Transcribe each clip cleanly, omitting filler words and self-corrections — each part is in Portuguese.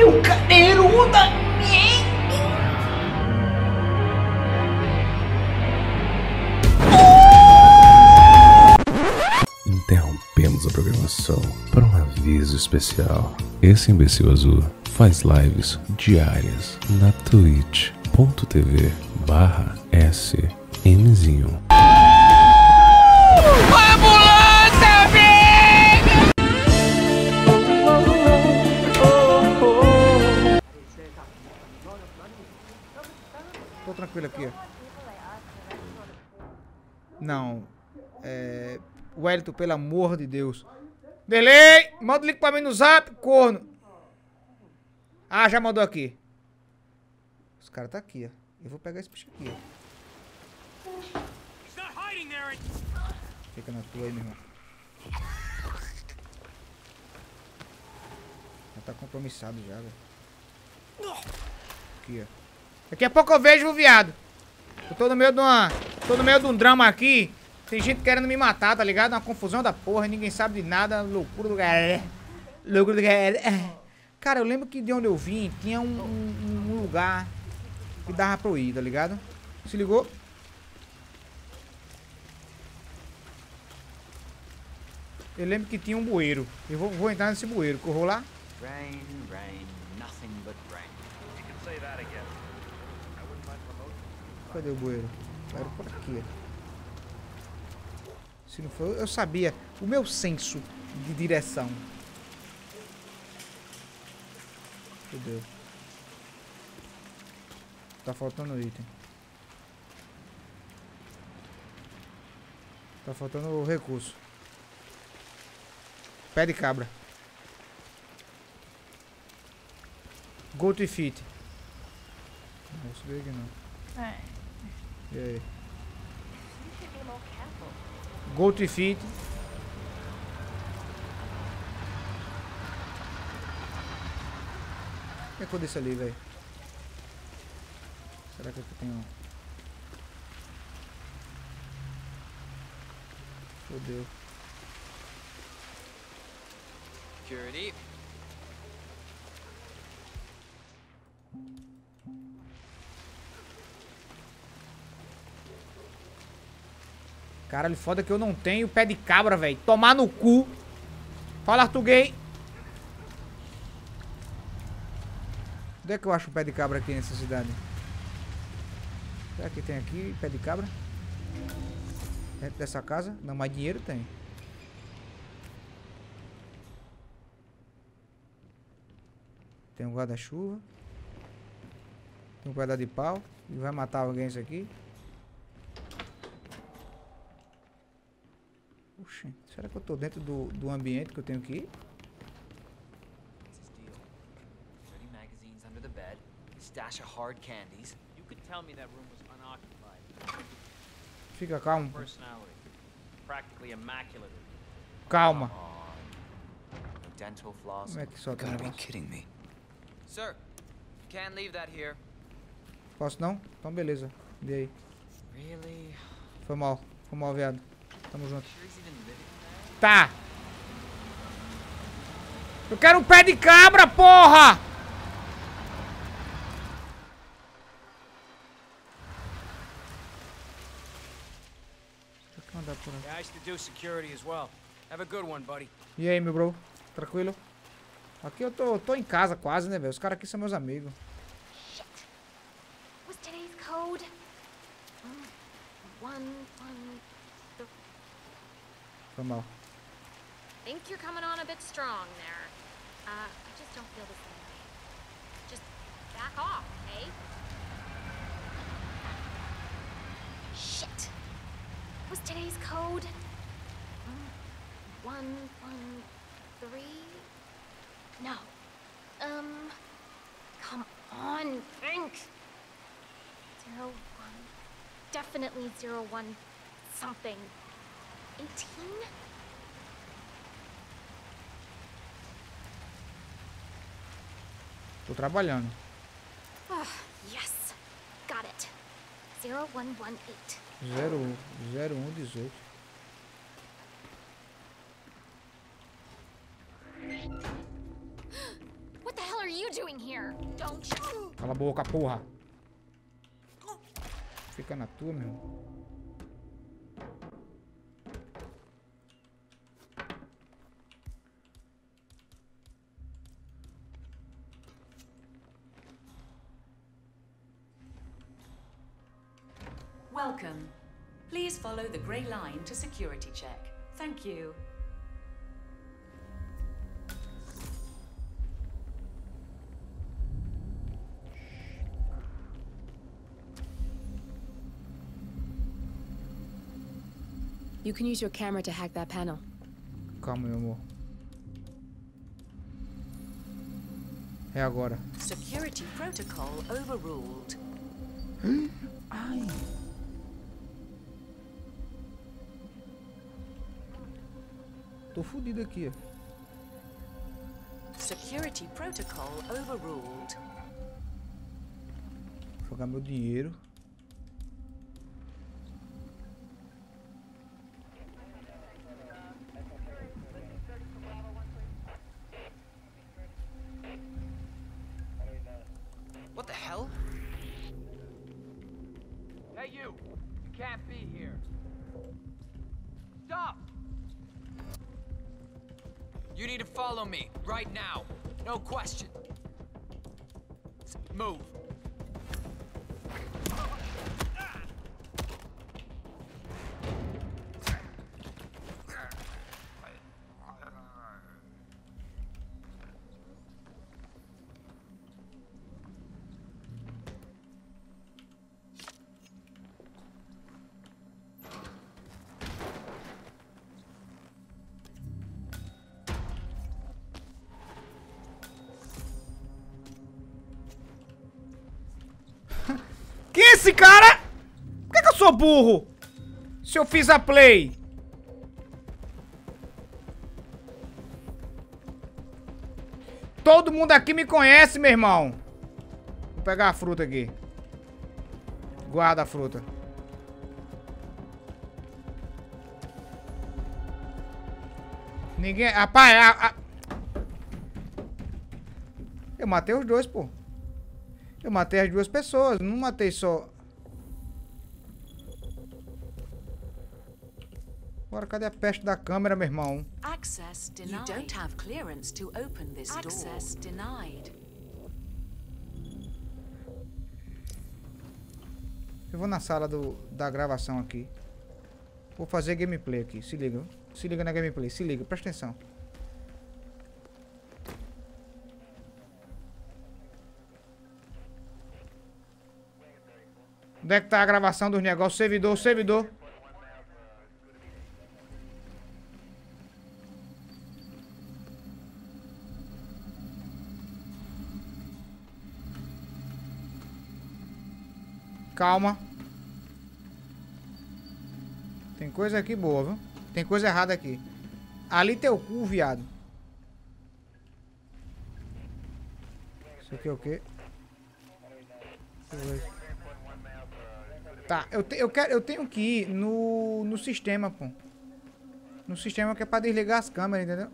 Eu quero uma... Interrompemos a programação para um aviso especial. Esse imbecil azul faz lives diárias na twitch.tv/smzinho. Tô tranquilo aqui. Não. Wellington, pelo amor de Deus. Delay! Manda o link pra mim no zap, corno. Ah, já mandou aqui. Os caras tá aqui, ó. Eu vou pegar esse bicho aqui, ó. Fica na tua aí, meu irmão. Já tá compromissado já, velho. Aqui, ó. Daqui a pouco eu vejo o viado. Eu tô no meio de uma... Tô no meio de um drama aqui. Tem gente querendo me matar, tá ligado? Uma confusão da porra, ninguém sabe de nada. Loucura do galera. Loucura do galera. Cara, eu lembro que de onde eu vim tinha um lugar que dava pra eu ir, tá ligado? Se ligou? Eu lembro que tinha um bueiro. Eu vou entrar nesse bueiro, que eu vou lá. Rain, rain, nothing but rain. You can say that again. Cadê o bueiro? Era por aqui. Se não for, eu sabia o meu senso de direção. Meu Deus. Tá faltando item. Tá faltando o recurso. Pé de cabra. Go to feet. Não, isso daí não. É. E aí? Go to feet. O que é que eu disse ali, velho? Será que eu tenho... Fodeu. Security. Caralho, foda que eu não tenho pé de cabra, velho. Tomar no cu. Fala, Arthur Gay. Onde é que eu acho o pé de cabra aqui nessa cidade? Será que tem aqui pé de cabra? Dentro dessa casa? Não, mais dinheiro tem. Tem um guarda-chuva. Tem um pedaço de pau. E vai matar alguém isso aqui. Será que eu tô dentro do ambiente que eu tenho que ir? Fica calmo. Calma. Como é que solta o negócio? Posso não? Então beleza. E aí? Foi mal, viado. Tamo junto. Tá. Eu quero um pé de cabra, porra! E aí, meu bro? Tranquilo? Aqui eu tô em casa quase, né, velho? Os caras aqui são meus amigos. Foi mal. Think you're coming on a bit strong there. I just don't feel the same way. Just back off, hey? Shit. Was today's code 113? No. Come on, think. 01. Definitely 01 something. 18? Tô trabalhando. Oh, yes. Got it. 0118. 0118. What the hell are Cala a boca, porra. Fica na tua, meu irmão. Welcome. Please follow the gray line to security check. Thank you. You can use your camera to hack that panel. Calma, meu amor. É agora. Security protocol overruled. Ai. Tô fudido aqui. Security protocol overruled. Vou jogar meu dinheiro. What the hell? Hey you! You can't be here. Stop! You need to follow me right now. No question. Move. Esse cara! Por que eu sou burro? Se eu fiz a play. Todo mundo aqui me conhece, meu irmão. Vou pegar a fruta aqui. Guarda a fruta. Ninguém... Rapaz, eu matei os dois, pô. Eu matei as duas pessoas, não matei só. Agora cadê a peste da câmera, meu irmão? Access denied. You don't have clearance to open this door. Access denied. Eu vou na sala da gravação aqui. Vou fazer gameplay aqui, se liga. Se liga na gameplay, se liga, presta atenção. Onde é que tá a gravação dos negócios? Servidor, servidor. Calma. Tem coisa aqui boa, viu? Tem coisa errada aqui. Ali teu cu, viado. Isso aqui é o quê? Deixa eu ver. Tá, eu tenho que ir no sistema, pô. No sistema que é pra desligar as câmeras, entendeu?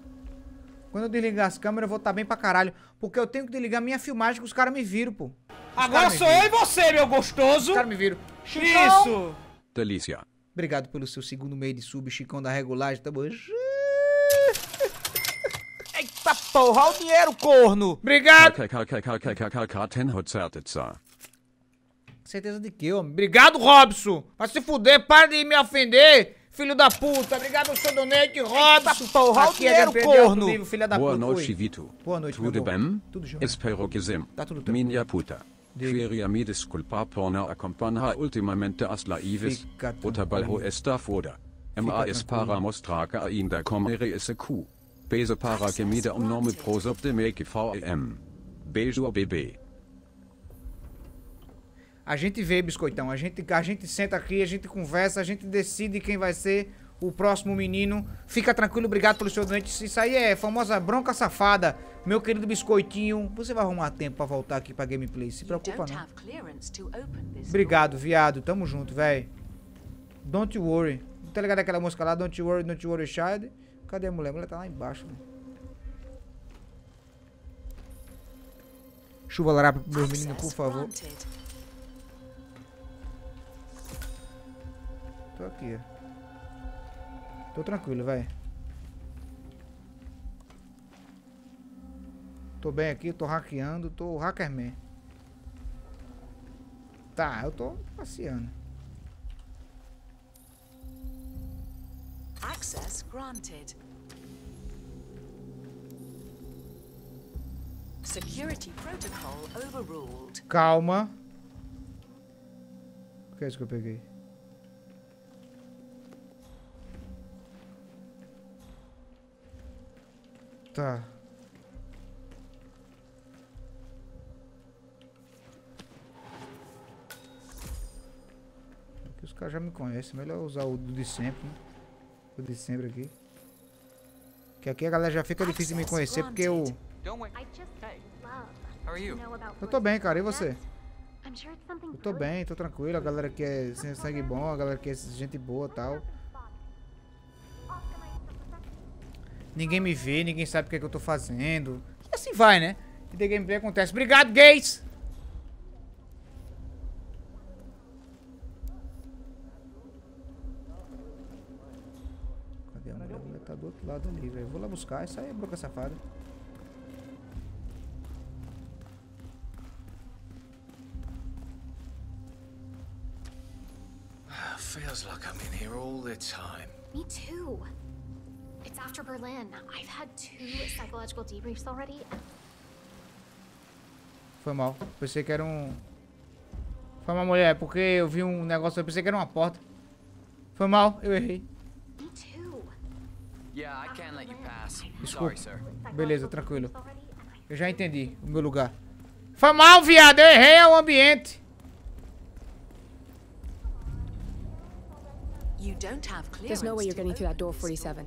Quando eu desligar as câmeras, eu vou estar bem pra caralho. Porque eu tenho que desligar minha filmagem que os caras me viram, pô. Agora sou eu e você, meu gostoso. Os caras me viram. Isso! Delícia. Obrigado pelo seu segundo meio de sub, Chicão da Regulagem. Tamo... Eita porra, olha o dinheiro, corno. Obrigado. Certeza de que, homem? Obrigado, Robson! Vai se fuder, para de me ofender, filho da puta! Obrigado, seu donate, Robson! Porra, aqui é o corno! Vivo, filho da boa noite, Vitor. Boa noite, tudo bem? Tudo jóia. Espero que sim. Tá tudo bem. Minha puta. Queria me desculpar por não acompanhar ultimamente as lives. O trabalho está foda. Mas para mostrar que ainda comerei esse cu. Peço para que me dê nome pro sub de make VM. Beijo, bebê. A gente vê, biscoitão, a gente senta aqui, a gente conversa, a gente decide quem vai ser o próximo menino. Fica tranquilo, obrigado pelo seu donate. Isso aí é famosa bronca safada. Meu querido biscoitinho, você vai arrumar tempo pra voltar aqui pra gameplay, se preocupa não. Obrigado, viado, tamo junto, véi. Don't worry. Não tá ligado aquela música lá, don't worry, child? Cadê a mulher? A mulher tá lá embaixo, véio. Chuva lá pro meu menino, por favor. Tô aqui. Tô tranquilo, vai. Tô bem aqui, tô hackeando, tô hackerman. Tá, eu tô passeando. Access granted. Security protocol overruled. Calma. O que é isso que eu peguei? Tá. Aqui os caras já me conhecem. Melhor usar o de sempre, né? O de sempre aqui. Que aqui a galera já fica difícil de me conhecer porque eu... Eu tô bem, cara. E você? Eu tô bem, tô tranquilo. A galera que é sangue bom, a galera que é gente boa e tal. Ninguém me vê, ninguém sabe o que é que eu tô fazendo. E assim vai, né? E The Gameplay acontece. Obrigado, gays! Cadê a mulher? A mulher tá do outro lado ali, velho. Vou lá buscar. Isso aí é boca safada. Feels like I'm in here all the time. Me too. It's after Berlin. I've had 2 psychological debriefs already. Foi mal. Pensei que era um... Foi uma mulher, porque eu vi um negócio, eu pensei que era uma porta. Foi mal, eu errei. Me too. Yeah, I can't let you pass. Sorry, sir. Beleza, tranquilo. Eu já entendi o meu lugar. Foi mal, viado, eu errei o ambiente. There's no way you're getting through that door 47.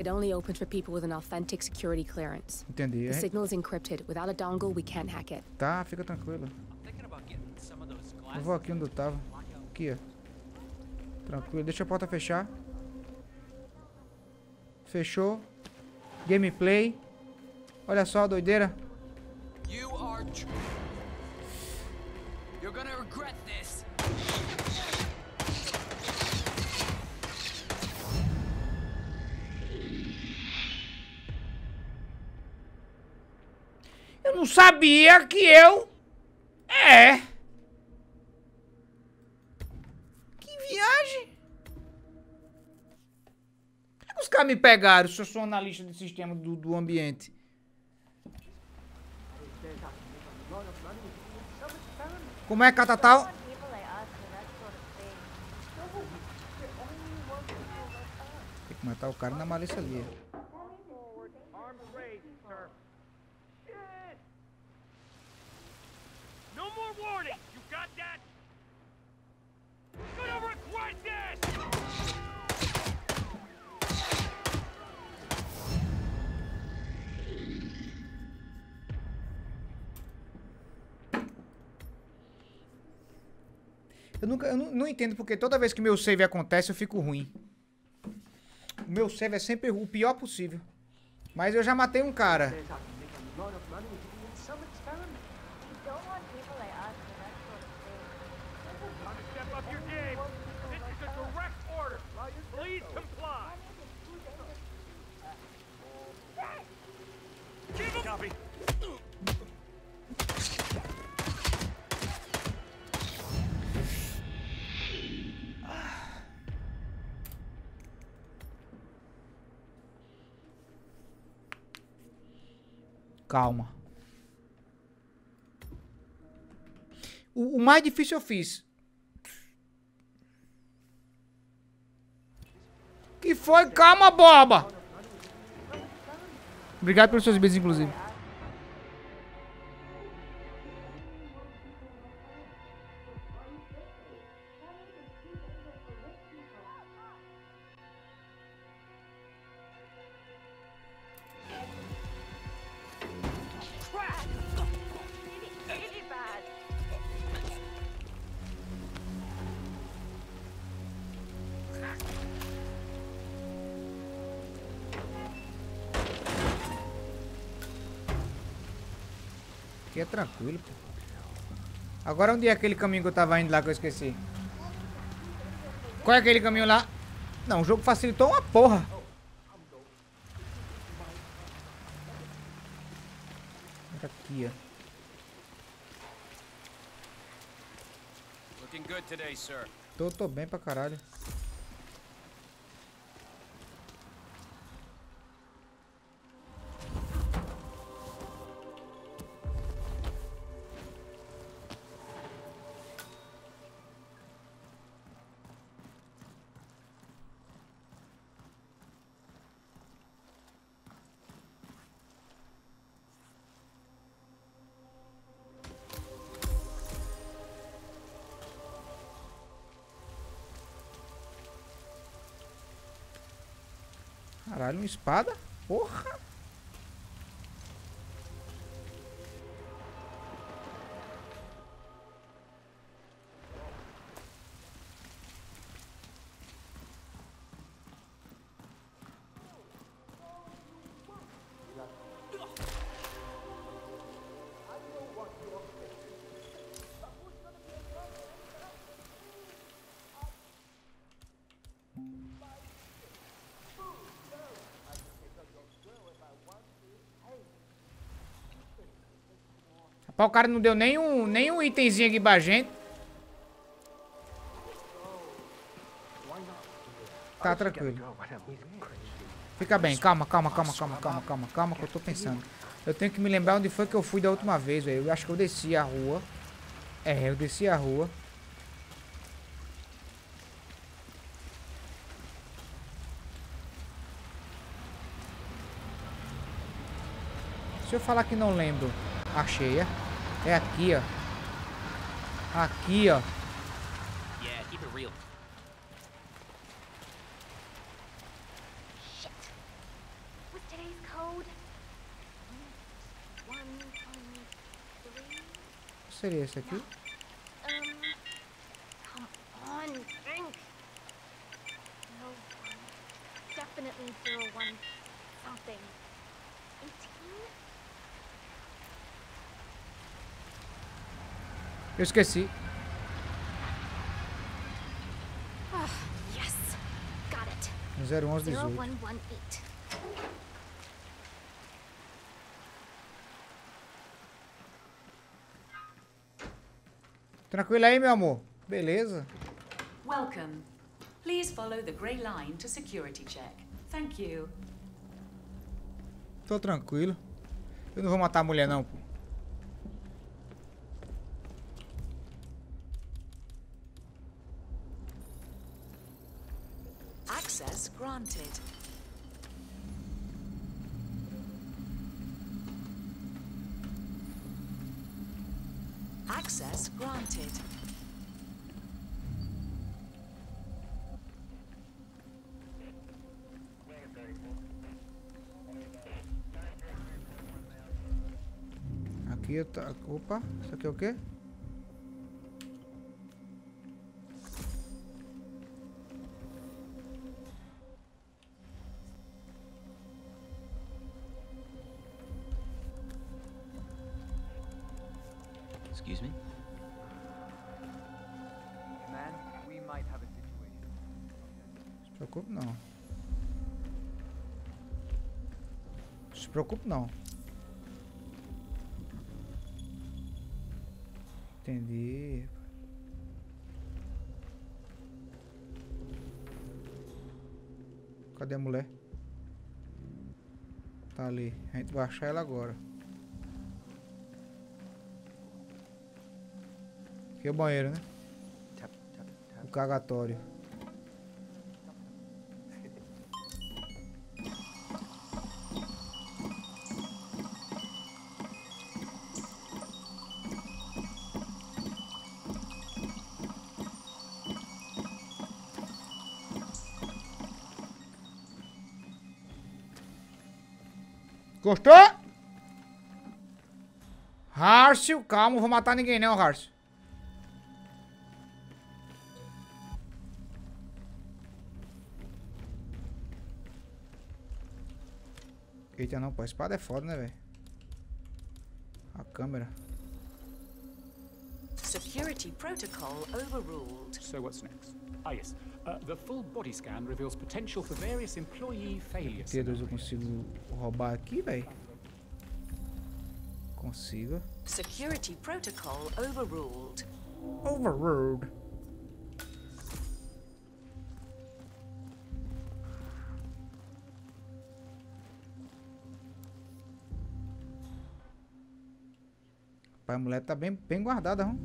It only opens for people with an authentic security clearance. Entendi. The signal is encrypted. Without a dongle, we can't hack it. Tá, fica tranquilo. Eu vou aqui onde eu tava. Aqui, ó. Tranquilo. Deixa a porta fechar. Fechou. Gameplay. Olha só a doideira. You're gonna regret this. Eu não sabia que eu... É. Que viagem. Por que os caras me pegaram se eu sou analista de sistema do ambiente? Como é, Catatal? Tem que matar o cara na malícia ali. Eu não entendo porque toda vez que meu save acontece eu fico ruim. O meu save é sempre o pior possível. Mas eu já matei um cara. Calma. O mais difícil eu fiz. Que foi? Calma, boba! Obrigado pelos seus beijos, inclusive. aqui é tranquilo, pô. Agora onde é aquele caminho que eu tava indo lá que eu esqueci? Qual é aquele caminho lá? Não, o jogo facilitou uma porra. Olha aqui, ó. Tô bem pra caralho. Caralho, uma espada? Porra! O cara não deu nenhum itemzinho aqui pra gente. Tá tranquilo. Fica bem, calma que eu tô pensando. Eu tenho que me lembrar onde foi que eu fui da última vez, velho. Eu acho que eu desci a rua. É, eu desci a rua. Se eu falar que não lembro. Achei, é. É aqui, ó. Aqui, ó. Yeah, keep it real. Shit. What's today's code? 123. Seria esse aqui? Come on, think. No one. Definitely 01 something. 18. Eu esqueci. Ah, yes. Got it. 0118. Tranquilo aí, meu amor. Beleza. Welcome. Please follow the gray line to security check. Thank you. Tô tranquilo. Eu não vou matar a mulher não, pô. Access granted. Aqui tá, opa, isso aqui é o quê? Excuse me? Man, we might have a situation. Não se preocupe não. Não se preocupe não. Entendi. Cadê a mulher? Tá ali. A gente vai achar ela agora. Aqui é o banheiro, né? O cagatório. Gostou? Harcio, calma, não vou matar ninguém não, Harcio. Eita, não, pô, a espada é foda, né, velho? a câmera. Security protocol overruled. So what's next? Ah, yes. The full body scan reveals potential for various employee failures. Meu Deus, eu consigo roubar aqui, velho? Consigo. Security protocol overruled. Overruled. Pai, a mulher tá bem guardada, hein?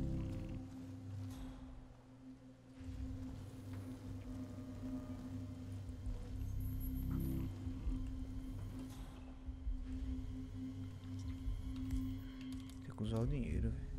Tem que usar o dinheiro, velho.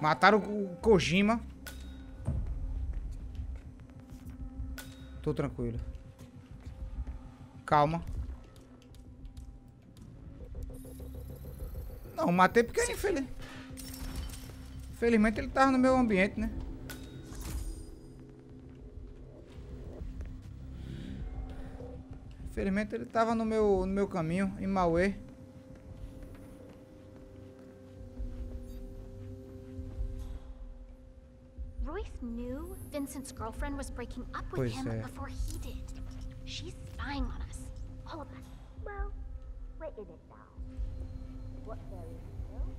Mataram o Kojima. Tô tranquilo. Calma. Não, matei porque ele infeliz. Felizmente ele tava no meu ambiente, né? Felizmente ele tava no meu caminho, em Mauê. Vincent's girlfriend was breaking up with him before he did. She's spying on us, all of us. Well, we're in it now. What there is still?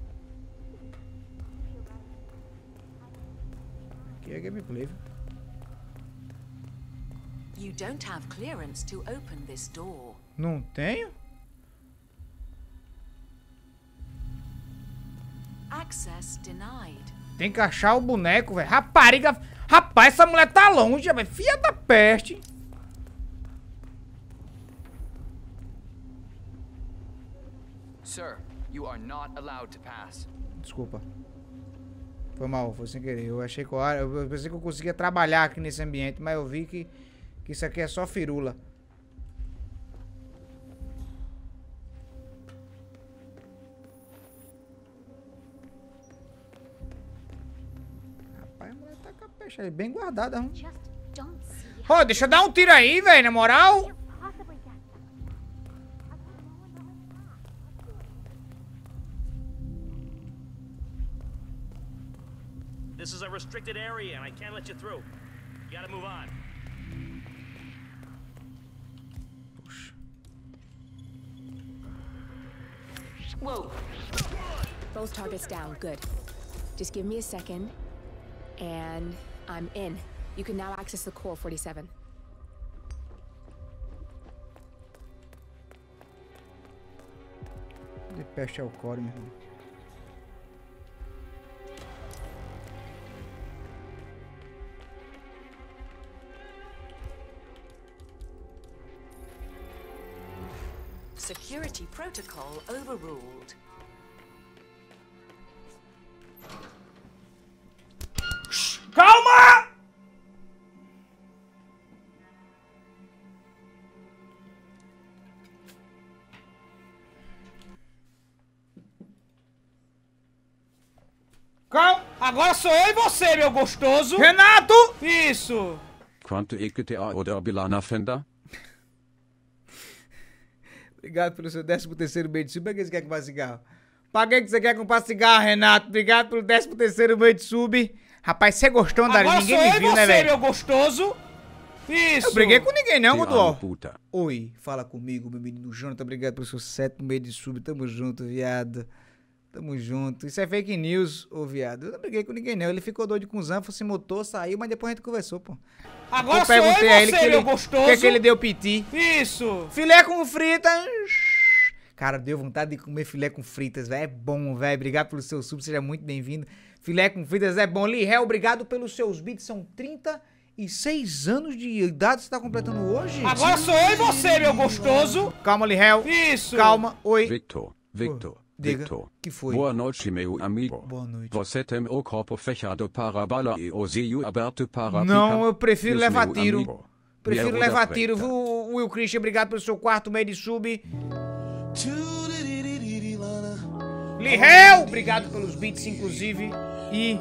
Aqui é gameplay. You don't have clearance to open this door. Não tenho? Access denied. Tem que achar o boneco, velho. Rapariga. Rapaz, essa mulher tá longe, velho. Filha da peste. Sir, you are not allowed to pass. Desculpa. Foi mal, foi sem querer. Eu achei que eu pensei que eu conseguia trabalhar aqui nesse ambiente, mas eu vi que isso aqui é só firula. Deixa ele bem guardado, hein? Oh, deixa eu dar um tiro aí, velho, na moral. This is a restricted area and I can't let you through. You gotta move on. Puxa. Whoa. Both targets down. Good. Just give me a second. And I'm in. You can now access the core 47. De peste ao core, meu irmão. Security protocol overruled. Calma! Calma! Agora sou eu e você, meu gostoso! Renato! Isso! Quanto é que te ajuda na fenda? Obrigado pelo seu 13º meio de sub. Pra que você quer comprar cigarro? Pra que você quer comprar cigarro, Renato? Obrigado pelo 13º meio de sub. Rapaz, você gostou da linha? Ninguém me viu, né, velho? Meu gostoso. Isso. Eu briguei com ninguém, não, Godoy. Oi, fala comigo, meu menino Jonathan. Obrigado pelo seu 7º mês de sub. Tamo junto, viado. Tamo junto. Isso é fake news, ô viado. Eu não briguei com ninguém, não. Ele ficou doido com o Zanfo, se motou, saiu, mas depois a gente conversou, pô. Agora eu perguntei a ele, meu gostoso. O que é que ele deu piti? Isso. Filé com frita. Cara, deu vontade de comer filé com fritas, velho. É bom, velho. Obrigado pelo seu sub, seja muito bem-vindo. Filé com fritas é bom. Lihel, obrigado pelos seus bits. São 36 anos de idade que você tá completando hoje. Agora sou eu e você, meu gostoso. Calma, Lihel. Isso. Calma. Oi. Victor. Diga, que foi? Boa noite, meu amigo. Boa noite. Você tem o corpo fechado para bala e os olhos abertos para... Não, eu prefiro levar tiro. Amigo. Prefiro levar tiro. Will Christian, obrigado pelo seu quarto meio de sub. Lihel, obrigado pelos beats, inclusive. E...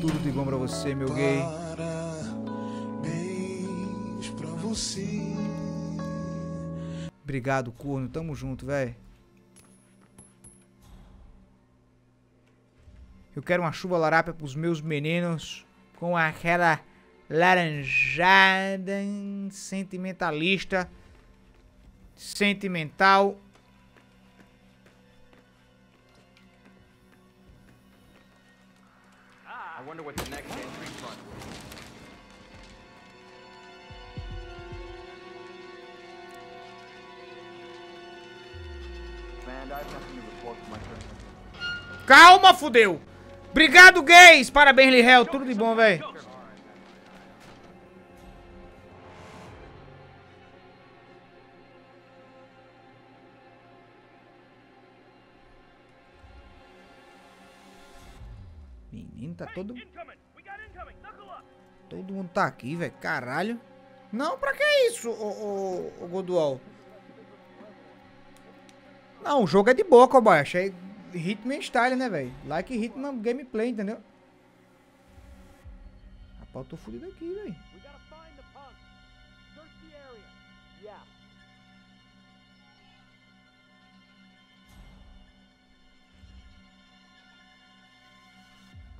tudo de bom pra você, meu gay. Parabéns pra você. Obrigado, corno. Tamo junto, velho. Eu quero uma chuva larápia pros meus meninos com aquela laranjada sentimentalista. Sentimental. Calma, fudeu. Obrigado, gays. Parabéns, Lihel. Tudo de bom, velho. Menino, tá todo... todo mundo tá aqui, velho. Caralho. Não, pra que isso, ô Godual? Não, o jogo é de boa, cowboy. Achei Rhythm and Style, né, velho? Like Rhythm and Gameplay, entendeu? Rapaz, eu tô fudido aqui, velho.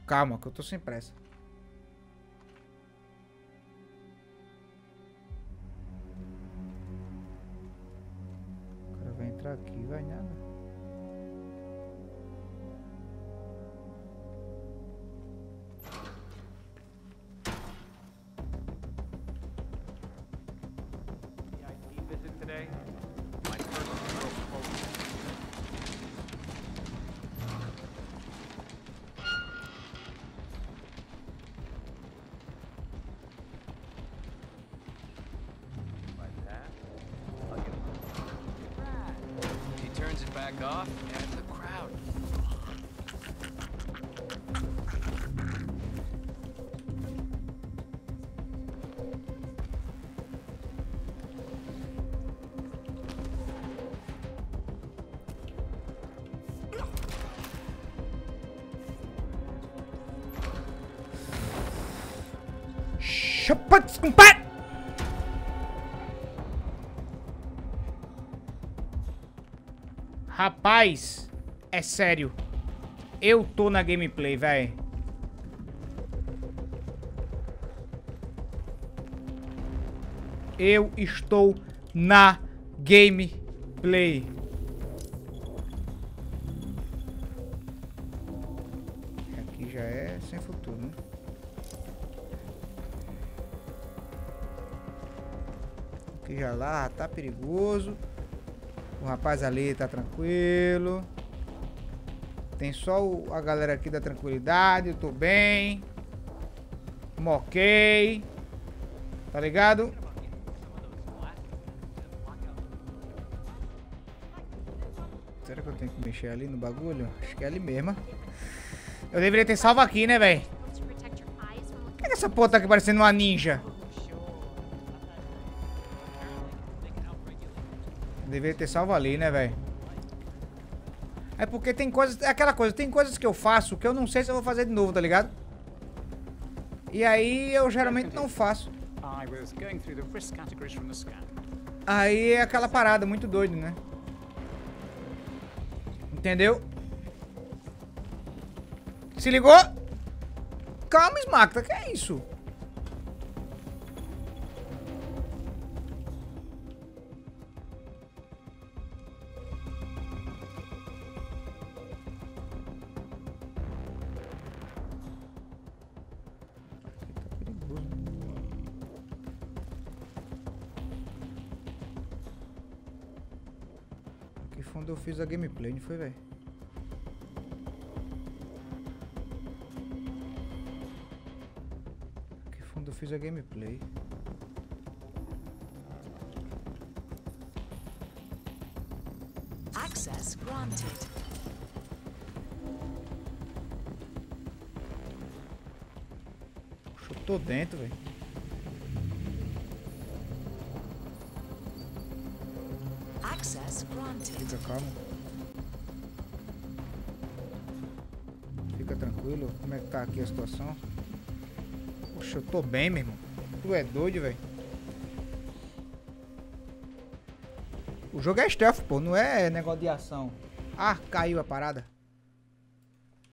Calma, que eu tô sem pressa. O cara vai entrar aqui, vai nada. Chapats, compadre! Rapaz, é sério. Eu tô na gameplay, véi. Eu estou na gameplay. Aqui já é sem futuro, né? Aqui já lá tá perigoso. O rapaz ali tá tranquilo. Tem só a galera aqui da tranquilidade. Eu tô bem. Moquei. Tá ligado? Será que eu tenho que mexer ali no bagulho? Acho que é ali mesmo. Eu deveria ter salvo aqui, né, velho? Por que essa porra tá aqui parecendo uma ninja? Deveria ter salvo ali, né, velho? É porque tem coisas... é aquela coisa, tem coisas que eu faço que eu não sei se eu vou fazer de novo, tá ligado? E aí eu geralmente não faço. Aí é aquela parada, muito doido, né? Entendeu? Se ligou? Calma, Smacta, que é isso? quando eu fiz a gameplay, não foi, velho? Que quando eu fiz a gameplay. Access granted. Tô dentro, velho. Access granted. Fica calmo. Fica tranquilo. Como é que tá aqui a situação? Poxa, eu tô bem, meu irmão. Tu é doido, velho. O jogo é stealth, pô. Não é negócio de ação. Ah, caiu a parada.